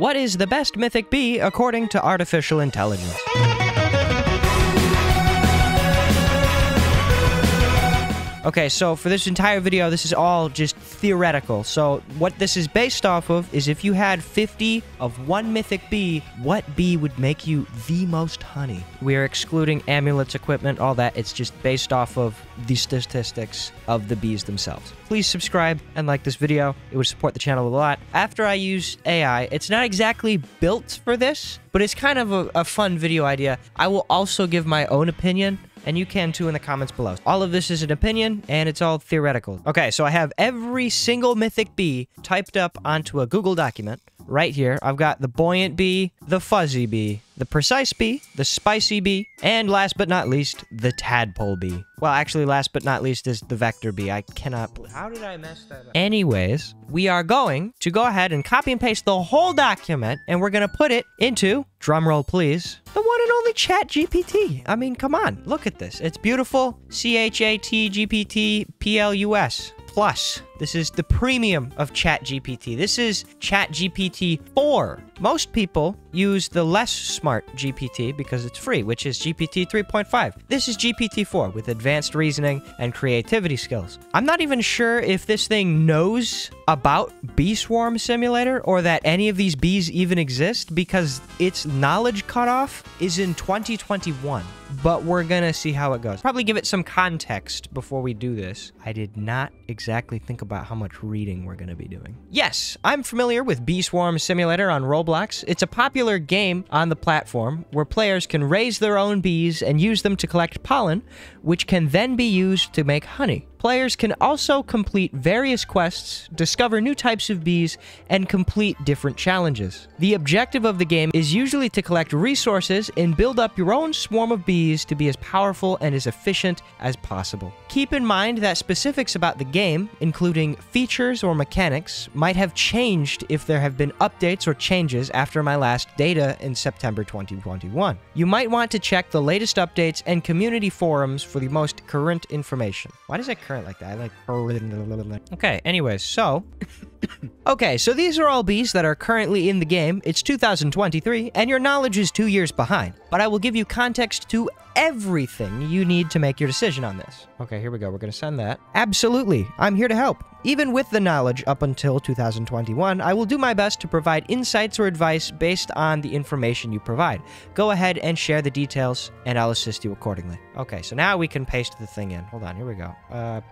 What is the best mythic bee according to artificial intelligence? Okay, so for this entire video, this is all just theoretical. So what this is based off of is if you had 50 of one mythic bee, what bee would make you the most honey? We're excluding amulets, equipment, all that. It's just based off of the statistics of the bees themselves. Please subscribe and like this video. It would support the channel a lot. After I use AI, it's not exactly built for this, but it's kind of a fun video idea. I will also give my own opinion. And you can too in the comments below. All of this is an opinion, and it's all theoretical. Okay, so I have every single mythic bee typed up onto a Google document. Right here, I've got the buoyant bee, the fuzzy bee, the precise bee, the spicy bee, and last but not least, the tadpole bee. Well, actually, last but not least is the vector bee. I cannot... How did I mess that up? Anyways, we are going to go ahead and copy and paste the whole document, and we're going to put it into, drumroll please, the one and only ChatGPT. I mean, come on, look at this. It's beautiful. ChatGPT Plus. Plus, this is the premium of ChatGPT. This is ChatGPT 4. Most people use the less smart GPT because it's free, which is GPT 3.5. This is GPT 4 with advanced reasoning and creativity skills. I'm not even sure if this thing knows about Bee Swarm Simulator or that any of these bees even exist because its knowledge cutoff is in 2021. But we're gonna see how it goes. Probably give it some context before we do this. I did not exactly think about how much reading we're gonna be doing. Yes, I'm familiar with Bee Swarm Simulator on Roblox. It's a popular game on the platform where players can raise their own bees and use them to collect pollen, which can then be used to make honey. Players can also complete various quests, discover new types of bees, and complete different challenges. The objective of the game is usually to collect resources and build up your own swarm of bees to be as powerful and as efficient as possible. Keep in mind that specifics about the game, including features or mechanics, might have changed if there have been updates or changes after my last data in September 2021. You might want to check the latest updates and community forums for the most current information. Why does it like that? Okay, anyways, so... Okay, so these are all bees that are currently in the game. It's 2023, and your knowledge is 2 years behind. But I will give you context to everything you need to make your decision on this. Okay, here we go. We're going to send that. Absolutely. I'm here to help. Even with the knowledge up until 2021, I will do my best to provide insights or advice based on the information you provide. Go ahead and share the details, and I'll assist you accordingly. Okay, so now we can paste the thing in. Hold on. Here we go.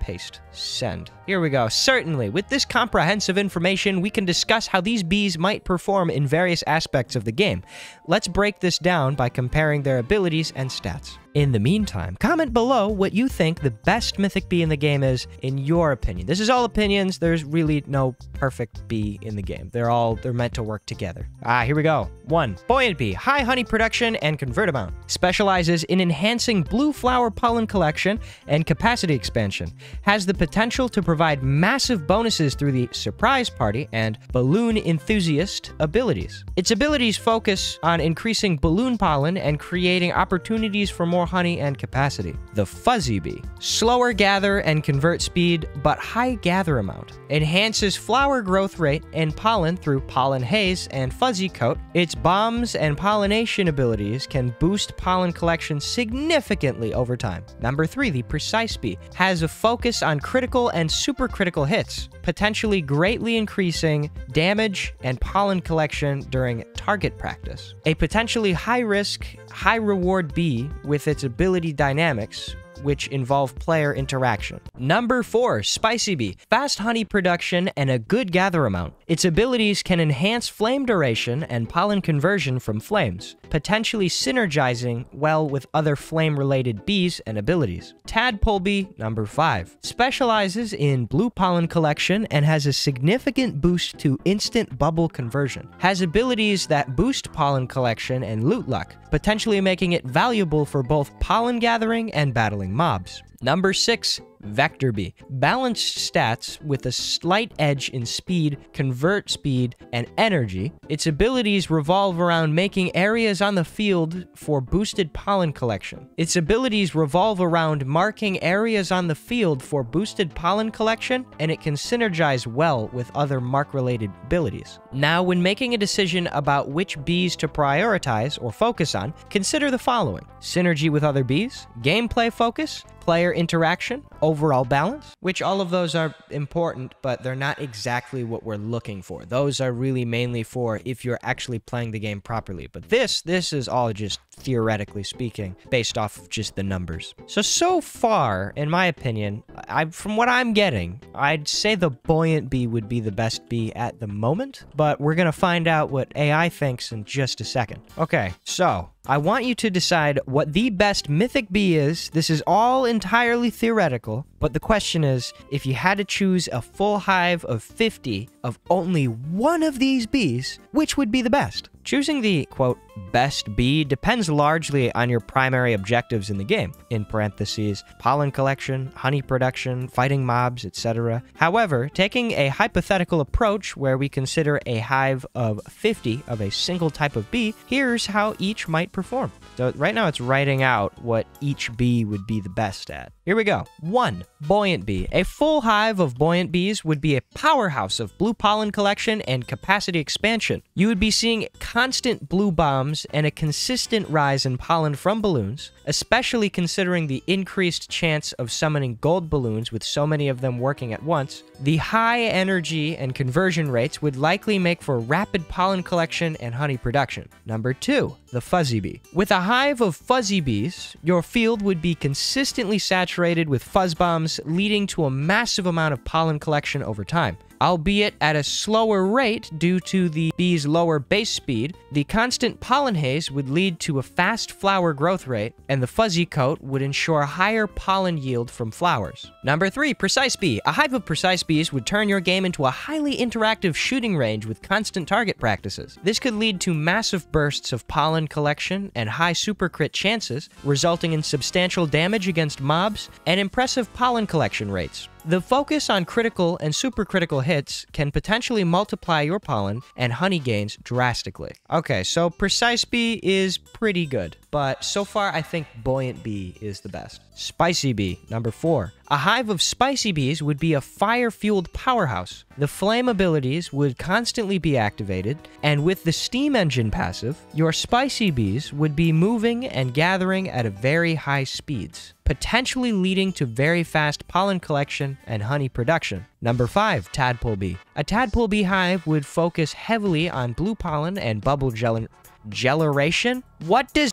Paste. Send. Here we go. Certainly, with this comprehensive information, we can discuss how these bees might perform in various aspects of the game. Let's break this down by comparing their abilities and stats. In the meantime, comment below what you think the best mythic bee in the game is, in your opinion. This is all opinions. There's really no perfect bee in the game. They're meant to work together. Here we go. 1. Buoyant bee. High honey production and convert amount. Specializes in enhancing blue flower pollen collection and capacity expansion. Has the potential to provide massive bonuses through the surprise party and balloon enthusiast abilities. Its abilities focus on increasing balloon pollen and creating opportunities for more honey and capacity. The fuzzy bee. Slower gather and convert speed, but high gather amount. Enhances flower growth rate and pollen through pollen haze and fuzzy coat. Its bombs and pollination abilities can boost pollen collection significantly over time. Number 3, the precise bee. Has a focus on critical and supercritical hits, potentially greatly increasing damage and pollen collection during target practice. A potentially high-risk, high-reward bee with its ability dynamics, which involve player interaction. Number 4, spicy bee. Fast honey production and a good gather amount. Its abilities can enhance flame duration and pollen conversion from flames, potentially synergizing well with other flame-related bees and abilities. Tadpole bee, number 5. Specializes in blue pollen collection and has a significant boost to instant bubble conversion. Has abilities that boost pollen collection and loot luck, potentially making it valuable for both pollen gathering and battling mobs. Number 6, vector bee. Balanced stats with a slight edge in speed, convert speed, and energy. Its abilities revolve around making areas on the field for boosted pollen collection. And it can synergize well with other mark-related abilities. Now, when making a decision about which bees to prioritize or focus on, consider the following: synergy with other bees, gameplay focus, player interaction, overall balance, which all of those are important, but they're not exactly what we're looking for. Those are really mainly for if you're actually playing the game properly. But this is all just theoretically speaking, based off of just the numbers. So far, in my opinion, from what I'm getting, I'd say the buoyant bee would be the best bee at the moment, but we're gonna find out what AI thinks in just a second. Okay, so I want you to decide what the best mythic bee is. This is all entirely theoretical, but the question is, if you had to choose a full hive of 50 of only one of these bees, which would be the best? Choosing the, quote, best bee depends largely on your primary objectives in the game, in parentheses, pollen collection, honey production, fighting mobs, etc. However, taking a hypothetical approach where we consider a hive of 50 of a single type of bee, here's how each might perform. So right now it's writing out what each bee would be the best at. Here we go. 1. Buoyant bee. A full hive of buoyant bees would be a powerhouse of blue pollen collection and capacity expansion. You would be seeing constant blue bombs and a consistent rise in pollen from balloons, especially considering the increased chance of summoning gold balloons with so many of them working at once. The high energy and conversion rates would likely make for rapid pollen collection and honey production. Number 2, the fuzzy bee. With a hive of fuzzy bees, your field would be consistently saturated with fuzz bombs, leading to a massive amount of pollen collection over time. Albeit at a slower rate due to the bee's lower base speed, the constant pollen haze would lead to a fast flower growth rate, and the fuzzy coat would ensure higher pollen yield from flowers. Number 3, precise bee. A hive of precise bees would turn your game into a highly interactive shooting range with constant target practices. This could lead to massive bursts of pollen collection and high supercrit chances, resulting in substantial damage against mobs and impressive pollen collection rates. The focus on critical and supercritical hits can potentially multiply your pollen and honey gains drastically. Okay, so precise bee is pretty good, but so far I think buoyant bee is the best. Spicy bee, number 4. A hive of spicy bees would be a fire-fueled powerhouse. The flame abilities would constantly be activated, and with the steam engine passive, your spicy bees would be moving and gathering at a very high speeds, potentially leading to very fast pollen collection and honey production. Number 5, tadpole bee. A tadpole bee hive would focus heavily on blue pollen and bubble generation? What does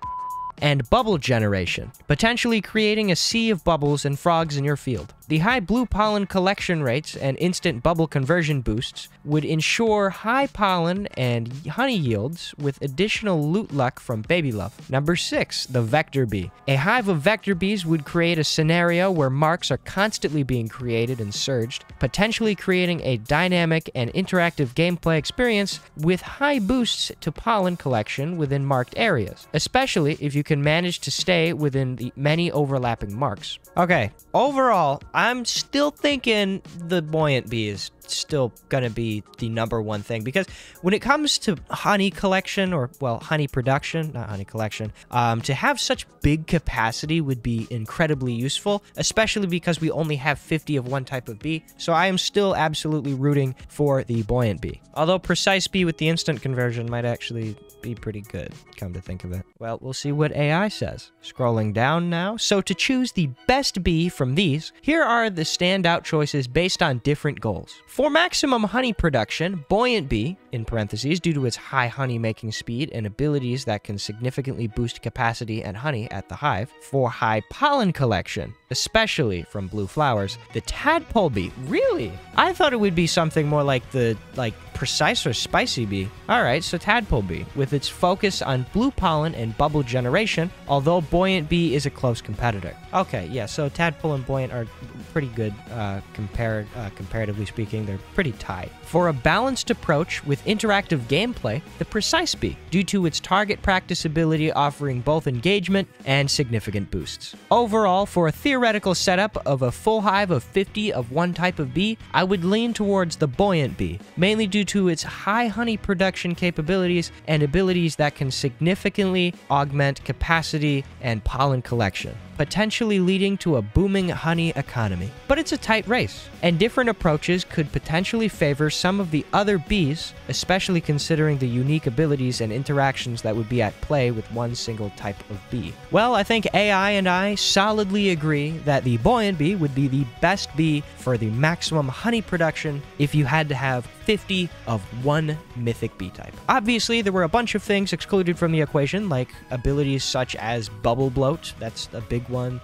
and bubble generation, potentially creating a sea of bubbles and frogs in your field. The high blue pollen collection rates and instant bubble conversion boosts would ensure high pollen and honey yields with additional loot luck from baby love. Number 6, the vector bee. A hive of vector bees would create a scenario where marks are constantly being created and surged, potentially creating a dynamic and interactive gameplay experience with high boosts to pollen collection within marked areas, especially if you can manage to stay within the many overlapping marks. Okay, overall, I'm still thinking the buoyant bee is still gonna be the number 1 thing, because when it comes to honey collection, or well, honey production, not honey collection, to have such big capacity would be incredibly useful, especially because we only have 50 of one type of bee. So I am still absolutely rooting for the buoyant bee, although precise bee with the instant conversion might actually be pretty good, come to think of it. Well, we'll see what AI says. Scrolling down now. So to choose the best bee from these, here are the standout choices based on different goals. For maximum honey production, buoyant bee, in parentheses, due to its high honey making speed and abilities that can significantly boost capacity and honey at the hive. For high pollen collection, especially from blue flowers, the tadpole bee. Really? I thought it would be something more like the Precise or spicy bee? Alright, so tadpole bee, with its focus on blue pollen and bubble generation, although buoyant bee is a close competitor. Okay, yeah, so tadpole and buoyant are pretty good comparatively speaking. They're pretty tied. For a balanced approach with interactive gameplay, the precise bee, due to its target practice ability offering both engagement and significant boosts. Overall, for a theoretical setup of a full hive of 50 of one type of bee, I would lean towards the buoyant bee, mainly due to its high honey production capabilities and abilities that can significantly augment capacity and pollen collection, potentially leading to a booming honey economy. But it's a tight race, and different approaches could potentially favor some of the other bees, especially considering the unique abilities and interactions that would be at play with one single type of bee. Well, I think AI and I solidly agree that the buoyant bee would be the best bee for the maximum honey production if you had to have 50 of one mythic bee type. Obviously, there were a bunch of things excluded from the equation, like abilities such as bubble bloat, that's a big one,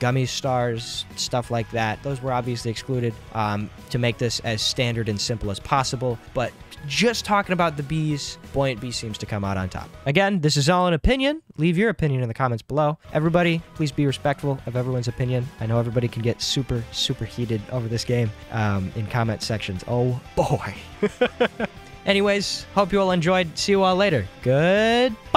gummy stars, stuff like that. Those were obviously excluded to make this as standard and simple as possible, but just talking about the bees, buoyant bee seems to come out on top. Again, this is all an opinion. Leave your opinion in the comments below. Everybody, please be respectful of everyone's opinion. I know everybody can get super, super heated over this game in comment sections. Oh boy. Anyways, hope you all enjoyed. See you all later. Goodbye.